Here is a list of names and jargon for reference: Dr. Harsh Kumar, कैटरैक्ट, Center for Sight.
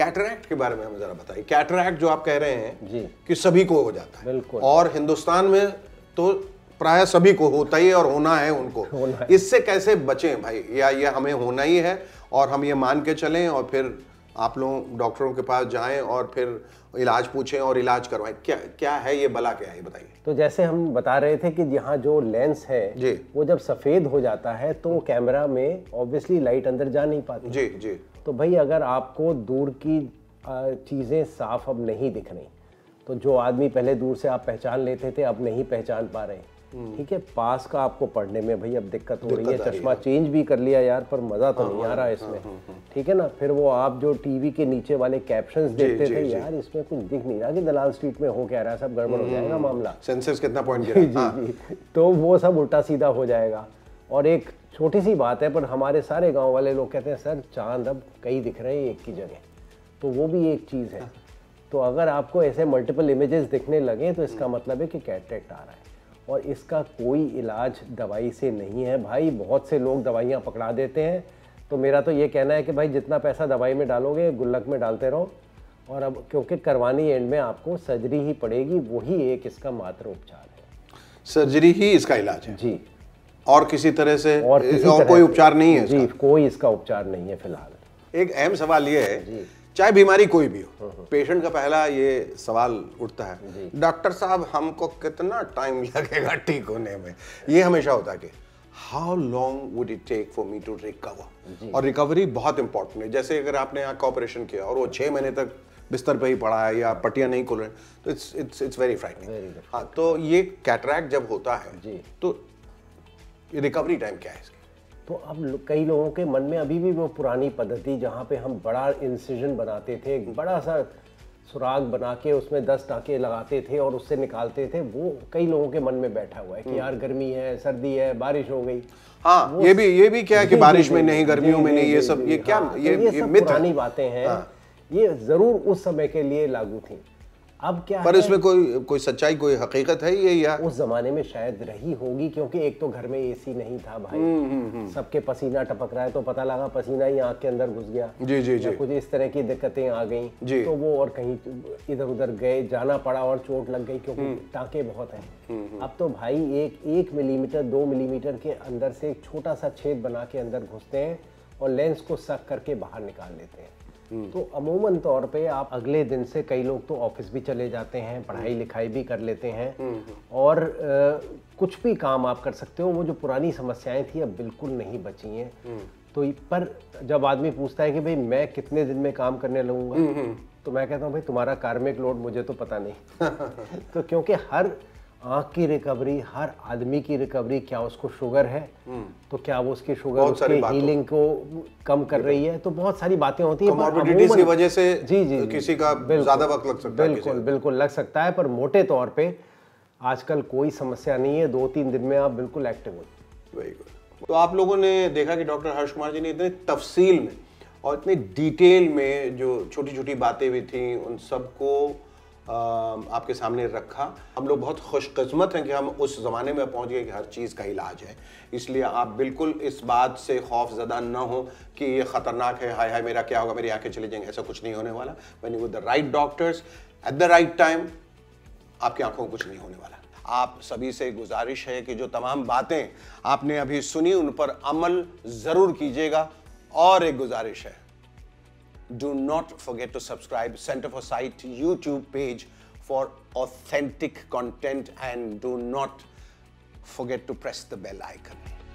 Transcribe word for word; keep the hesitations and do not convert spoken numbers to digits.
कैटरैक्ट के बारे में हमें जरा बताइए। कैटरैक्ट जो आप कह रहे हैं जी कि सभी को हो जाता है, बिल्कुल, और हिंदुस्तान में तो प्राय सभी को होता ही और होना है उनको, होना है। इससे कैसे बचें भाई, या ये हमें होना ही है और हम ये मान के चलें और फिर आप लोग डॉक्टरों के पास जाएं और फिर इलाज पूछें और इलाज करवाएं? क्या क्या है ये, बला क्या है ये बताइए। तो जैसे हम बता रहे थे कि यहाँ जो लेंस है वो जब सफ़ेद हो जाता है तो कैमरा में ऑब्वियसली लाइट अंदर जा नहीं पाती। जी जी। तो भाई अगर आपको दूर की चीज़ें साफ अब नहीं दिख रही, तो जो आदमी पहले दूर से आप पहचान लेते थे अब नहीं पहचान पा रहे, ठीक है, पास का आपको पढ़ने में भाई अब दिक्कत हो रही है। चश्मा चेंज भी कर लिया यार पर मज़ा तो नहीं आ रहा इसमें, ठीक है ना। फिर वो आप जो टीवी के नीचे वाले कैप्शंस देखते थे, यार इसमें कुछ दिख नहीं रहा कि दलाल स्ट्रीट में हो क्या रहा है, सब गड़बड़ हो जाएगा मामला, सेंसर्स कितना पॉइंट जी जी, तो वो सब उल्टा सीधा हो जाएगा। और एक छोटी सी बात है पर हमारे सारे गाँव वाले लोग कहते हैं सर चांद अब कई दिख रहे हैं एक ही जगह, तो वो भी एक चीज़ है। तो अगर आपको ऐसे मल्टीपल इमेजेस दिखने लगे तो इसका मतलब है कि कैटरेक्ट आ रहा है, और इसका कोई इलाज दवाई से नहीं है भाई। बहुत से लोग दवाइयाँ पकड़ा देते हैं, तो मेरा तो ये कहना है कि भाई जितना पैसा दवाई में डालोगे गुल्लक में डालते रहो, और अब क्योंकि करवानी एंड में आपको सर्जरी ही पड़ेगी, वही एक इसका मात्र उपचार है, सर्जरी ही इसका इलाज है जी, और किसी तरह से और, किसी और तरह कोई उपचार नहीं है जी, कोई इसका उपचार नहीं है फिलहाल। एक अहम सवाल ये है जी, चाहे बीमारी कोई भी हो, पेशेंट का पहला ये सवाल उठता है, डॉक्टर साहब हमको कितना टाइम लगेगा ठीक होने में? ये हमेशा होता है कि how long would it take for me to recover, और रिकवरी बहुत इंपॉर्टेंट है। जैसे अगर आपने आँख का ऑपरेशन किया और वो छः महीने तक बिस्तर पे ही पड़ा है या पट्टियाँ नहीं खुल रही, तो it's it's it's very frightening. हाँ, तो ये कैटरैक्ट जब होता है तो रिकवरी टाइम क्या है इसका? तो अब कई लोगों के मन में अभी भी वो पुरानी पद्धति जहाँ पे हम बड़ा इंसिजन बनाते थे, बड़ा सा सुराग बना के उसमें दस टाँके लगाते थे और उससे निकालते थे, वो कई लोगों के मन में बैठा हुआ है कि यार गर्मी है, सर्दी है, बारिश हो गई। हाँ, ये भी ये भी क्या है कि बारिश में नहीं, गर्मियों में नहीं, ये सब ये क्या ये पुरानी बातें हैं, ये ज़रूर उस समय के लिए लागू थी। अब क्या पर है? इसमें कोई कोई सच्चाई, कोई हकीकत है ये, या उस जमाने में शायद रही होगी, क्योंकि एक तो घर में एसी नहीं था भाई, सबके पसीना टपक रहा है तो पता लगा पसीना ही आँख के अंदर घुस गया जी जी जी, कुछ इस तरह की दिक्कतें आ गई, तो वो और कहीं इधर उधर गए, जाना पड़ा और चोट लग गई क्योंकि टाँके बहुत हैं। अब तो भाई एक एक मिलीमीटर दो मिलीमीटर के अंदर से एक छोटा सा छेद बना के अंदर घुसते हैं और लेंस को सक करके बाहर निकाल लेते हैं। तो अमूमन तौर पे आप अगले दिन से, कई लोग तो ऑफिस भी चले जाते हैं, पढ़ाई लिखाई भी कर लेते हैं और आ, कुछ भी काम आप कर सकते हो, वो जो पुरानी समस्याएं थी अब बिल्कुल नहीं बची हैं। तो पर जब आदमी पूछता है कि भाई मैं कितने दिन में काम करने लगूंगा, तो मैं कहता हूँ भाई तुम्हारा कार्मिक लोड मुझे तो पता नहीं। तो क्योंकि हर आँख की रिकवरी, हर आदमी की रिकवरी, क्या उसको शुगर है तो क्या वो उसकी शुगर उसके हीलिंग को कम कर रही है, तो बहुत सारी बातें होती हैं। कॉमोर्बिडिटीज की वजह से जी जी किसी का ज़्यादा वक्त लग सकता है, बिल्कुल बिल्कुल लग सकता है, पर मोटे तौर पे आजकल कोई समस्या नहीं है, दो तीन दिन में आप बिल्कुल एक्टिव हो। Very good. तो आप लोगों ने देखा कि डॉक्टर हर्ष कुमार जी ने इतने तफसील में और इतने डिटेल में जो छोटी छोटी बातें भी थी उन सबको आपके सामने रखा। हम लोग बहुत खुशकिस्मत हैं कि हम उस ज़माने में पहुंच गए कि हर चीज़ का इलाज है, इसलिए आप बिल्कुल इस बात से खौफज़दा ना हो कि ये ख़तरनाक है, हाय हाय मेरा क्या होगा, मेरी आंखें चली जाएंगी, ऐसा कुछ नहीं होने वाला। When you with the right doctors at the right time, आपकी आंखों को कुछ नहीं होने वाला। आप सभी से गुजारिश है कि जो तमाम बातें आपने अभी सुनी उन पर अमल ज़रूर कीजिएगा, और एक गुजारिश है, do not forget to subscribe Center for Sight YouTube page for authentic content, and do not forget to press the bell icon.